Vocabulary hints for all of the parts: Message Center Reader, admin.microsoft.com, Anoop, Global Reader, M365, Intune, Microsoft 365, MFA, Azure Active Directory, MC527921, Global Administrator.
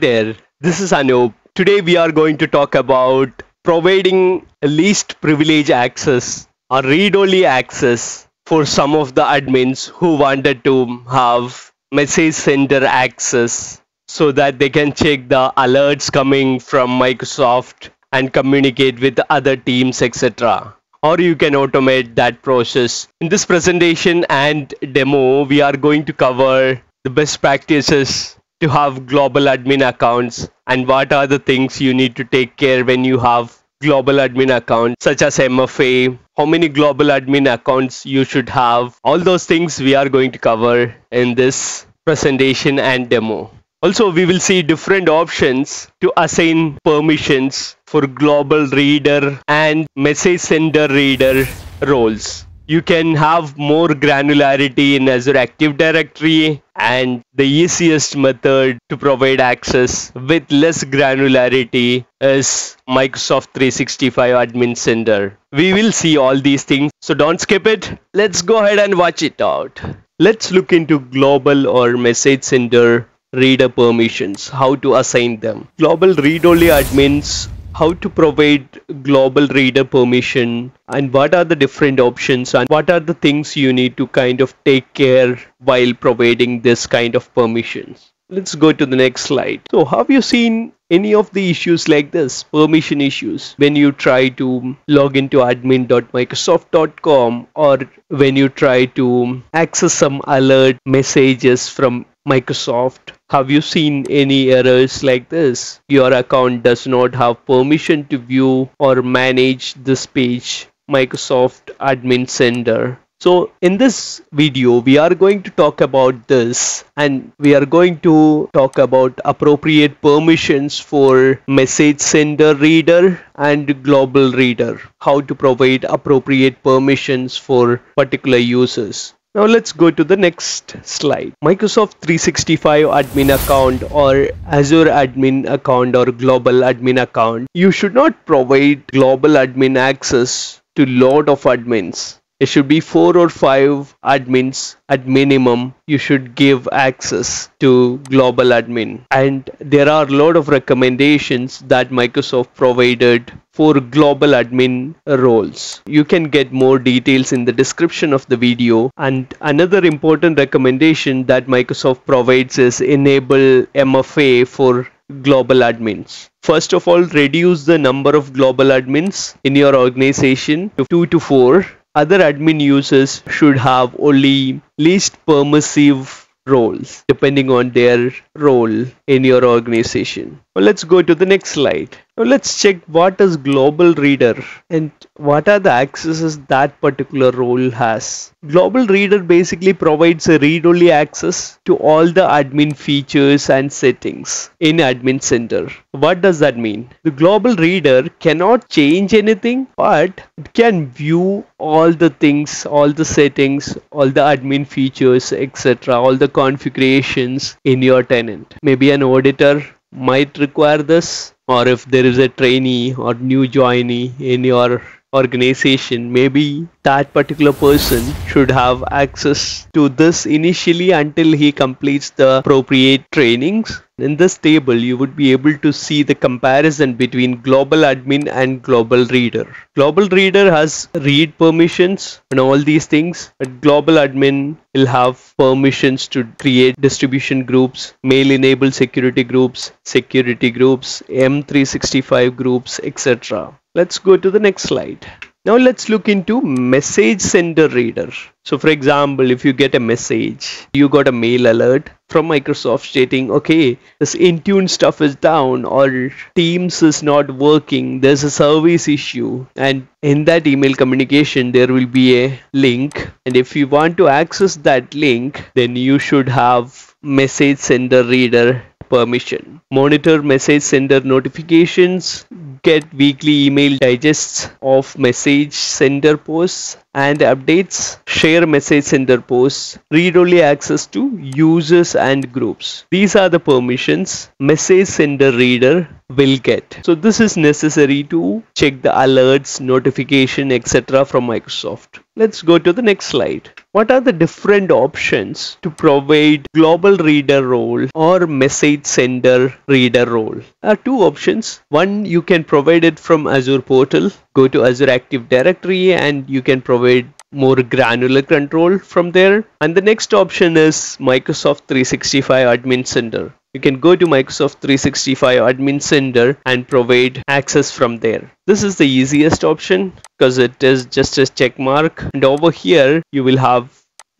there, this is Anoop. Today we are going to talk about providing least privilege access or read-only access for some of the admins who wanted to have Message Center access so that they can check the alerts coming from Microsoft and communicate with other teams, etc. Or you can automate that process. In this presentation and demo, we are going to cover the best practices to have global admin accounts and what are the things you need to take care when you have global admin accounts, such as MFA, how many global admin accounts you should have. All those things we are going to cover in this presentation and demo. Also, we will see different options to assign permissions for Global Reader and Message Center Reader roles. You can have more granularity in Azure Active Directory, and the easiest method to provide access with less granularity is Microsoft 365 Admin Center. We will see all these things, so don't skip it. Let's go ahead and watch it out. Let's look into Global or Message Center Reader permissions, how to assign them. Global read-only admins, how to provide global reader permission, and what are the different options and what are the things you need to kind of take care while providing this kind of permissions. Let's go to the next slide. So have you seen any of the issues like this, permission issues, when you try to log into admin.microsoft.com or when you try to access some alert messages from Microsoft? Have you seen any errors like this? Your account does not have permission to view or manage this page, Microsoft Admin Center. So in this video, we are going to talk about this, and we are going to talk about appropriate permissions for Message Center Reader and Global Reader, how to provide appropriate permissions for particular users. Now let's go to the next slide. Microsoft 365 admin account or Azure admin account or global admin account. You should not provide global admin access to lot of admins. It should be 4 or 5 admins at minimum. You should give access to global admin. And there are a lot of recommendations that Microsoft provided for global admin roles. You can get more details in the description of the video. And another important recommendation that Microsoft provides is enable MFA for global admins. First of all, reduce the number of global admins in your organization to 2 to 4. Other admin users should have only least permissive roles depending on their role in your organization. Well, let's go to the next slide. Now let's check what is Global Reader and what are the accesses that particular role has. Global Reader basically provides a read-only access to all the admin features and settings in Admin Center. What does that mean? The Global Reader cannot change anything, but it can view all the things, all the settings, all the admin features, etc., all the configurations in your tenant. Maybe an auditor might require this, or if there is a trainee or new joinee in your organization, maybe that particular person should have access to this initially until he completes the appropriate trainings. In this table, you would be able to see the comparison between Global Admin and Global Reader. Global Reader has read permissions and all these things, but Global Admin will have permissions to create distribution groups, mail-enabled security groups, M365 groups, etc. Let's go to the next slide. Now let's look into Message Center Reader. So for example, if you get a message, you got a mail alert from Microsoft stating, okay, this Intune stuff is down or Teams is not working, there's a service issue. And in that email communication, there will be a link. And if you want to access that link, then you should have Message Center Reader permission. Monitor Message Center notifications, get weekly email digests of Message Center posts and updates, share Message Center posts, read-only access to users and groups. These are the permissions Message Center Reader will get. So this is necessary to check the alerts, notification, etc. from Microsoft. Let's go to the next slide. What are the different options to provide Global Reader role or Message Sender Reader role? There are two options. One, you can provide it from Azure portal. Go to Azure Active Directory and you can provide more granular control from there. And the next option is Microsoft 365 Admin Center. You can go to Microsoft 365 Admin Center and provide access from there. This is the easiest option because it is just a check mark, and over here you will have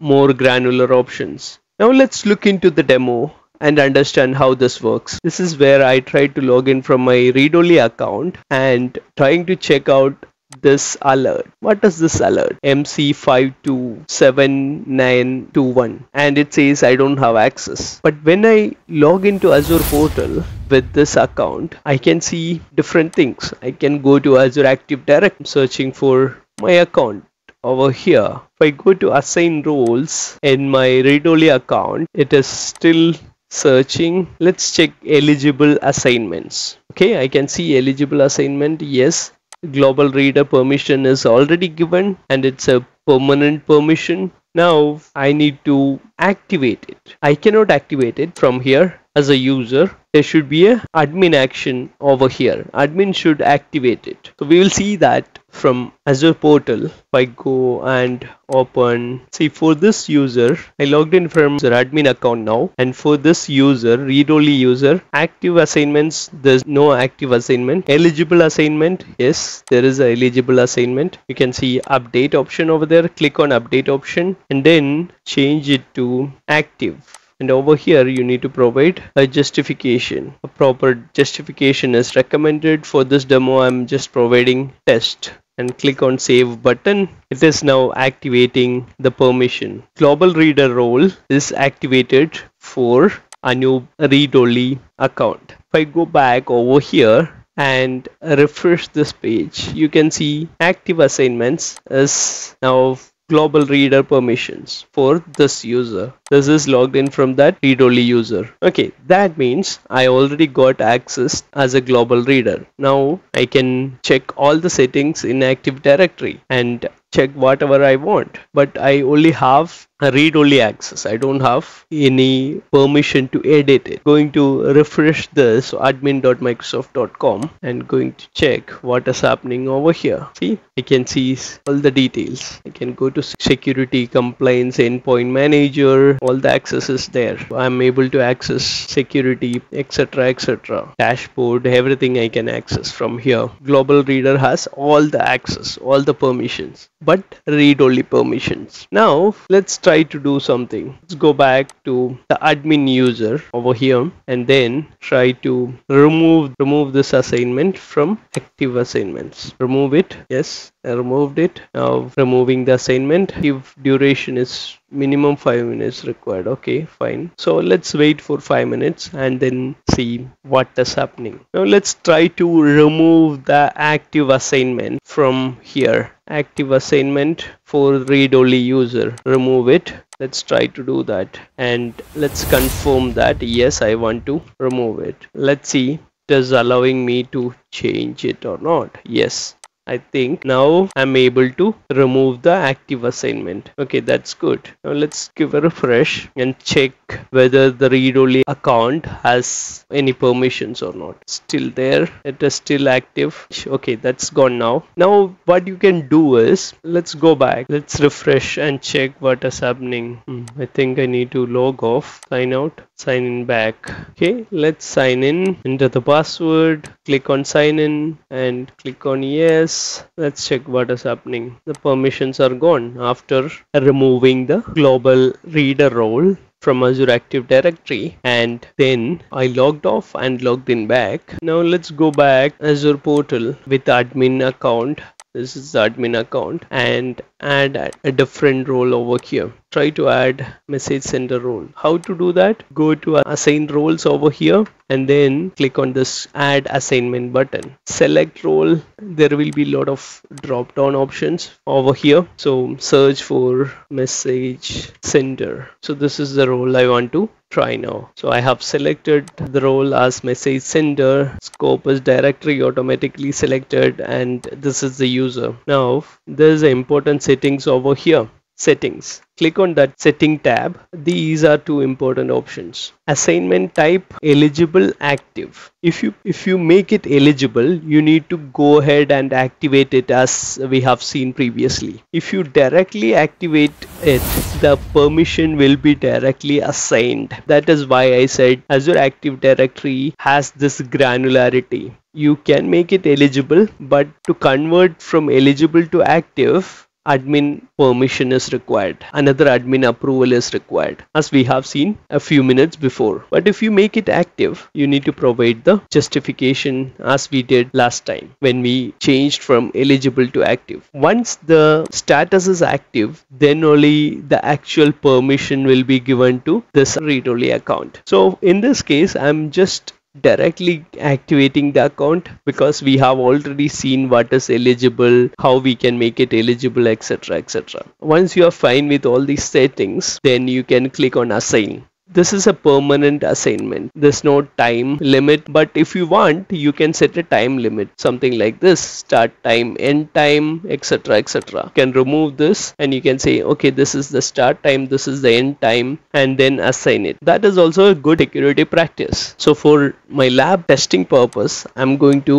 more granular options. Now let's look into the demo and understand how this works. This is where I tried to log in from my read-only account and trying to check out this alert. What is this alert? MC527921, and it says I don't have access. But when I log into Azure portal with this account, I can see different things. I can go to Azure Active Directory, searching for my account over here. If I go to assign roles in my read-only account, it is still searching. Let's check eligible assignments. Okay, I can see eligible assignment. Yes. Global Reader permission is already given and it's a permanent permission. Now I need to activate it. I cannot activate it from here as a user. There should be an admin action over here. Admin should activate it. So we will see that from Azure portal. If I go and open, see, for this user, I logged in from the admin account now, and for this user, read-only user, active assignments, there's no active assignment. Eligible assignment, yes, there is an eligible assignment. You can see update option over there. Click on update option and then change it to active. And over here you need to provide a justification. A proper justification is recommended. For this demo I'm just providing test, and click on save button. It is now activating the permission. Global Reader role is activated for Anoop read-only account. If I go back over here and refresh this page, you can see active assignments is now Global Reader permissions for this user. This is logged in from that read-only user. Okay, that means I already got access as a Global Reader. Now I can check all the settings in Active Directory and check whatever I want, but I only have a read-only access. I don't have any permission to edit it. Going to refresh this admin.microsoft.com and going to check what is happening over here. See, I can see all the details. I can go to security, compliance, endpoint manager, all the access is there. I'm able to access security, etc., etc. Dashboard, everything I can access from here. Global Reader has all the access, all the permissions, but read-only permissions. Now let's try to do something. Let's go back to the admin user over here and then try to remove this assignment from active assignments. Remove it. Yes, I removed it. Now removing the assignment. If duration is minimum 5 minutes required. Okay, fine. So let's wait for 5 minutes and then see what is happening. Now let's try to remove the active assignment from here. Active assignment for read-only user, remove it. Let's try to do that and let's confirm that yes, I want to remove it. Let's see it is allowing me to change it or not. Yes, I think now I'm able to remove the active assignment. Okay, that's good. Now let's give a refresh and check whether the read-only account has any permissions or not. Still there. It is still active. Okay, that's gone now. Now what you can do is, let's go back. Let's refresh and check what is happening. I think I need to log off, sign out, sign in back. Okay, let's sign in. Enter the password. Click on sign in and click on yes. Let's check what is happening. The permissions are gone after removing the Global Reader role from Azure Active Directory, and then I logged off and logged in back. Now let's go back Azure portal with admin account. This is the admin account, and add a different role over here. Try to add Message Sender role. How to do that? Go to assign roles over here and then click on this add assignment button. Select role. There will be a lot of drop down options over here. So search for Message Sender. So this is the role I want to try now. So I have selected the role as Message Sender. Scope is directory automatically selected, and this is the user. Now there is an important settings over here. Settings. Click on that setting tab. These are two important options. Assignment type, eligible, active. If you make it eligible, you need to go ahead and activate it as we have seen previously. If you directly activate it, the permission will be directly assigned. That is why I said Azure Active Directory has this granularity. You can make it eligible, but to convert from eligible to active, admin permission is required. Another admin approval is required, as we have seen a few minutes before. But if you make it active, you need to provide the justification as we did last time when we changed from eligible to active. Once the status is active, then only the actual permission will be given to this read-only account. So in this case, I'm just directly activating the account because we have already seen what is eligible, how we can make it eligible, etc, etc. Once you are fine with all these settings, then you can click on assign. This is a permanent assignment. There's no time limit, but if you want, you can set a time limit, something like this: start time, end time, etc, etc. You can remove this and you can say, okay, this is the start time, this is the end time, and then assign it. That is also a good security practice. So for my lab testing purpose, I'm going to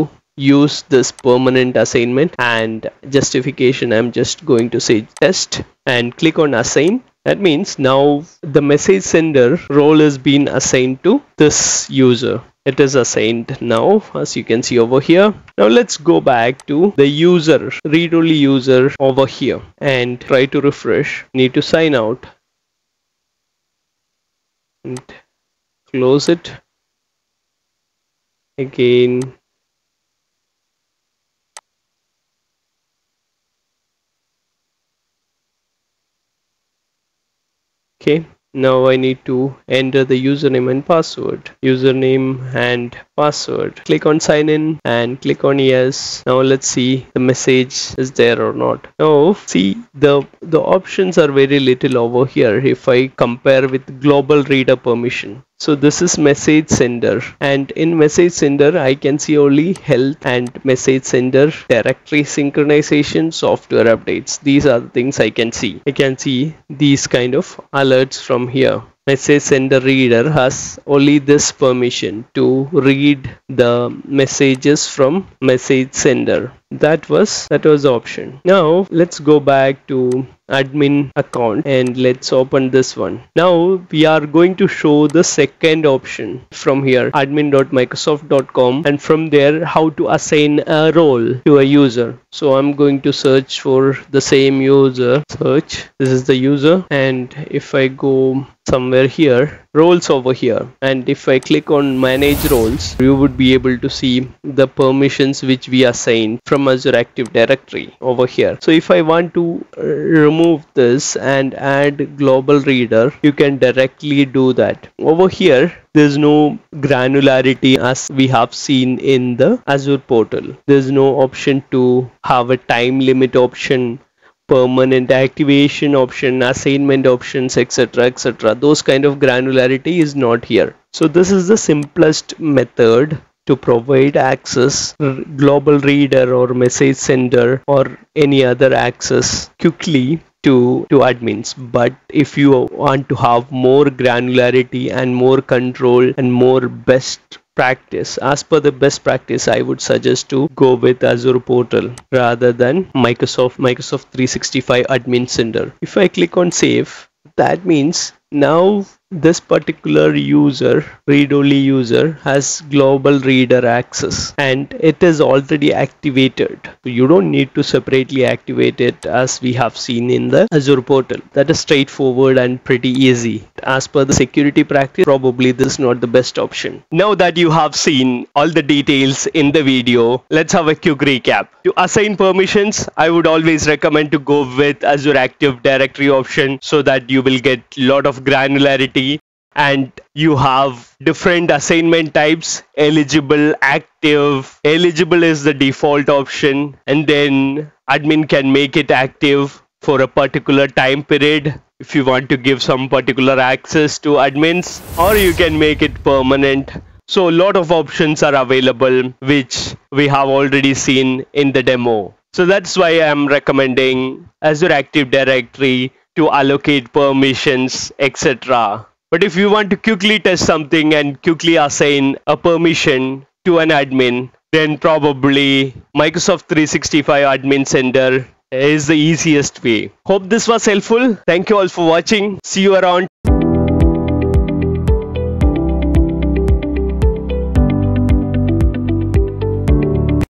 use this permanent assignment, and justification, I'm just going to say test and click on assign. That means now the message sender role has been assigned to this user. It is assigned now, as you can see over here. Now let's go back to the user, read-only user over here, and try to refresh. Need to sign out and close it again. Okay, now I need to enter the username and password. Username and password. Click on sign in and click on yes. Now let's see the message is there or not. Now see, the options are very little over here if I compare with Global Reader permission. So this is message sender, and in message sender I can see only health and message sender, directory synchronization, software updates. These are the things I can see. I can see these kind of alerts from here. Message Center Reader has only this permission to read the messages from message sender. That was the option. Now let's go back to admin account and let's open this one. Now we are going to show the second option from here, admin.microsoft.com, and from there how to assign a role to a user. So I'm going to search for the same user. Search, this is the user, and if I go somewhere here, roles over here, and if I click on manage roles, you would be able to see the permissions which we assigned from Azure Active Directory over here. So if I want to remove this and add Global Reader, you can directly do that. Over here there's no granularity as we have seen in the Azure portal. There's no option to have a time limit option, permanent activation option, assignment options, etc, etc. Those kind of granularity is not here. So this is the simplest method to provide access Global Reader or message sender or any other access quickly to admins. But if you want to have more granularity and more control and more best practice, as per the best practice, I would suggest to go with Azure portal rather than Microsoft 365 admin center. If I click on save, that means now this particular user, read-only user, has Global Reader access, and it is already activated. So you don't need to separately activate it as we have seen in the Azure portal. That is straightforward and pretty easy. As per the security practice, probably this is not the best option. Now that you have seen all the details in the video, let's have a quick recap. To assign permissions, I would always recommend to go with Azure Active Directory option, so that you will get a lot of granularity, and you have different assignment types: eligible, active. Eligible is the default option, and then admin can make it active for a particular time period if you want to give some particular access to admins, or you can make it permanent. So a lot of options are available, which we have already seen in the demo. So that's why I'm recommending Azure Active Directory to allocate permissions, etc. But if you want to quickly test something and quickly assign a permission to an admin, then probably Microsoft 365 Admin Center is the easiest way. Hope this was helpful. Thank you all for watching. See you around.